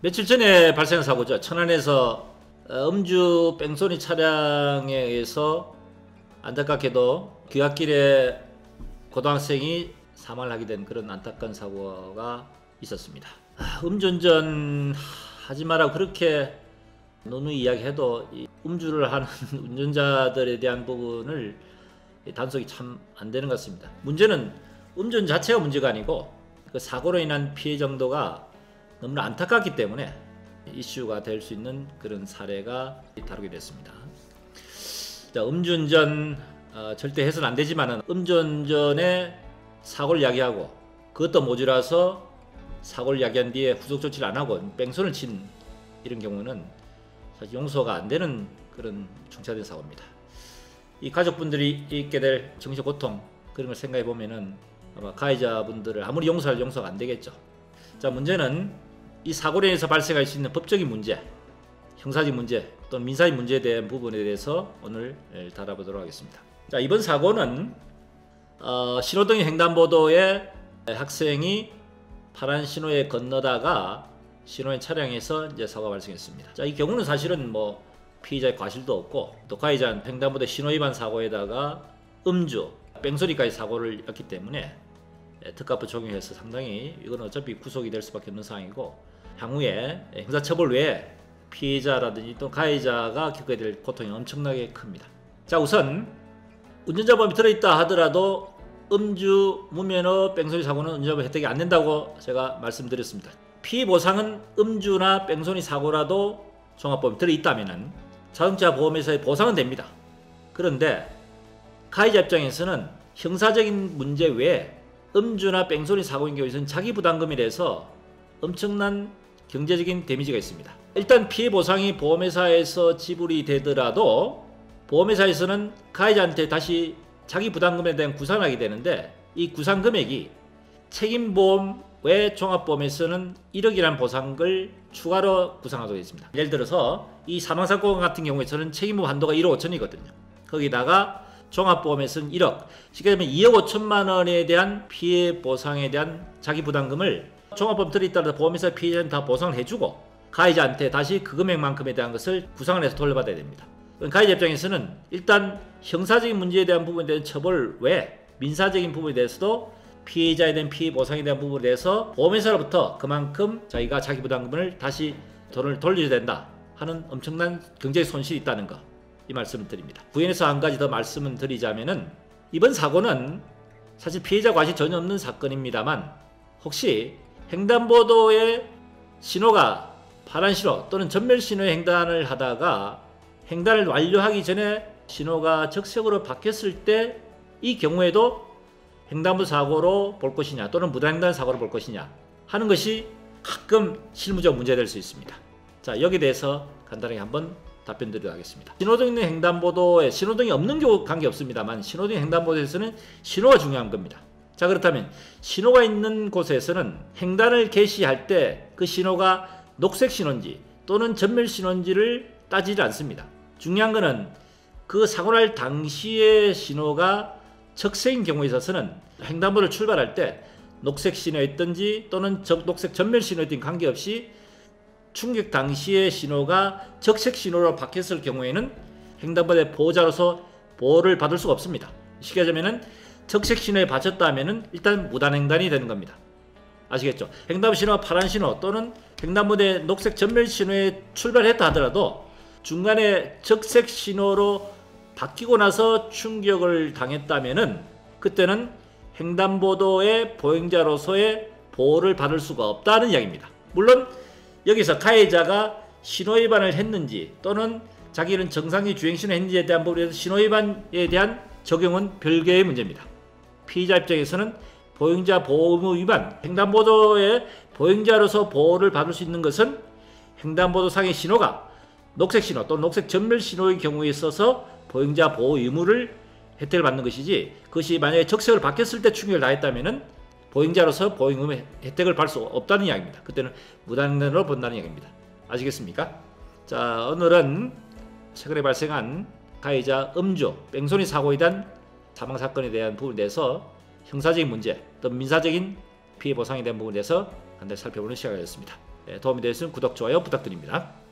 며칠 전에 발생한 사고죠. 천안에서 음주 뺑소니 차량에 의해서 안타깝게도 귀갓길에 고등학생이 사망을 하게 된 그런 안타까운 사고가 있었습니다. 음주운전 하지 마라 그렇게 누누이 이야기해도 음주를 하는 운전자들에 대한 부분을 단속이 참 안 되는 것 같습니다. 문제는 음주운전 자체가 문제가 아니고 그 사고로 인한 피해 정도가 너무나 안타깝기 때문에 이슈가 될 수 있는 그런 사례가 다루게 됐습니다. 자, 음주운전 절대 해서는 안 되지만 음주운전에 사고를 야기하고 그것도 모자라서 사고를 야기한 뒤에 후속 조치를 안 하고 뺑소니를 친 이런 경우는 사실 용서가 안 되는 그런 중차된 사고입니다. 이 가족분들이 있게 될 정신적 고통 그런 걸 생각해 보면은 아마 가해자분들을 아무리 용서할 용서가 안 되겠죠. 자, 문제는 이 사고로 인해서 발생할 수 있는 법적인 문제, 형사적인 문제 또는 민사적인 문제에 대한 부분에 대해서 오늘 다뤄보도록 하겠습니다. 자, 이번 사고는 신호등의 횡단보도에 학생이 파란 신호에 건너다가 신호의 차량에서 이제 사고가 발생했습니다. 자, 이 경우는 사실은 뭐 피의자의 과실도 없고 또 가해자는 횡단보도 신호위반 사고에다가 음주, 뺑소니까지 사고를 했기 때문에 특가법 적용해서 상당히 이건 어차피 구속이 될 수밖에 없는 상황이고 향후에 형사처벌 외에 피해자라든지 또 가해자가 겪어야 될 고통이 엄청나게 큽니다. 자, 우선 운전자범이 들어있다 하더라도 음주, 무면허, 뺑소니 사고는 운전자범 혜택이 안 된다고 제가 말씀드렸습니다. 피해보상은 음주나 뺑소니 사고라도 종합보험이 들어있다면 자동차 보험회사의 보상은 됩니다. 그런데 가해자 입장에서는 형사적인 문제 외에 음주나 뺑소니 사고인 경우에는 자기 부담금이라서 엄청난 경제적인 데미지가 있습니다. 일단 피해 보상이 보험회사에서 지불이 되더라도 보험회사에서는 가해자한테 다시 자기 부담금에 대한 구상을 하게 되는데 이 구상 금액이 책임보험 외 종합보험에서는 1억이라는 보상을 추가로 구상하도록 했습니다. 예를 들어서 이 사망사건 같은 경우에서는 책임보험 한도가 1억 5천이거든요. 거기다가 종합보험에서는 1억, 쉽게 말하면 2억 5천만 원에 대한 피해 보상에 대한 자기 부담금을 종합보험 들어있다라도 보험회사 피해자는 다 보상을 해주고 가해자한테 다시 그 금액만큼에 대한 것을 구상을 해서 돌려받아야 됩니다. 가해자 입장에서는 일단 형사적인 문제에 대한 부분에 대한 처벌 외에 민사적인 부분에 대해서도 피해자에 대한 피해 보상에 대한 부분에 대해서 보험회사로부터 그만큼 자기가 자기 부담금을 다시 돈을 돌려야 된다 하는 엄청난 경제적 손실이 있다는 것, 이 말씀을 드립니다. 부연해서 한 가지 더 말씀을 드리자면은 이번 사고는 사실 피해자 과실이 전혀 없는 사건입니다만 혹시 횡단보도에 신호가 파란 신호 또는 전멸 신호의 횡단을 하다가 횡단을 완료하기 전에 신호가 적색으로 바뀌었을 때 이 경우에도 횡단부 사고로 볼 것이냐 또는 무단횡단 사고로 볼 것이냐 하는 것이 가끔 실무적 문제가 될 수 있습니다. 자, 여기에 대해서 간단하게 한번 답변 드리도록 하겠습니다. 신호등 있는 횡단보도에 신호등이 없는 경우 관계없습니다만 신호등 횡단보도에서는 신호가 중요한 겁니다. 자, 그렇다면 신호가 있는 곳에서는 횡단을 개시할 때 그 신호가 녹색 신호인지 또는 전멸 신호인지를 따지지 않습니다. 중요한 것은 그 사고날 당시의 신호가 적색인 경우에 있어서는 횡단보도를 출발할 때 녹색 신호였든지 또는 녹색 전멸 신호였든지 관계없이 충격 당시의 신호가 적색 신호로 바뀌었을 경우에는 횡단보도의 보호자로서 보호를 받을 수가 없습니다. 쉽게 하자면은 적색 신호에 바쳤다면은 일단 무단횡단이 되는 겁니다. 아시겠죠? 횡단보 신호가 파란 신호 또는 횡단보도의 녹색 전멸 신호에 출발했다 하더라도 중간에 적색 신호로 바뀌고 나서 충격을 당했다면은 그때는 횡단보도의 보행자로서의 보호를 받을 수가 없다는 이야기입니다. 물론 여기서 가해자가 신호위반을 했는지 또는 자기는 정상적인 주행신호를 했는지에 대한 부분에서 신호위반에 대한 적용은 별개의 문제입니다. 피의자 입장에서는 보행자 보호의무 위반, 횡단보도의 보행자로서 보호를 받을 수 있는 것은 횡단보도상의 신호가 녹색신호 또는 녹색 전멸신호의 경우에 있어서 보행자 보호 의무를 혜택을 받는 것이지 그것이 만약에 적색으로 바뀌었을 때 충격을 당했다면은 보행자로서 보행의 혜택을 받을 수 없다는 이야기입니다. 그때는 무단횡단으로 본다는 이야기입니다. 아시겠습니까? 자, 오늘은 최근에 발생한 가해자 음주, 뺑소니 사고에 대한 사망사건에 대한 부분에 대해서 형사적인 문제 또 민사적인 피해 보상에 대한 부분에 대해서 간단히 살펴보는 시간이었습니다. 도움이 되셨으면 구독, 좋아요 부탁드립니다.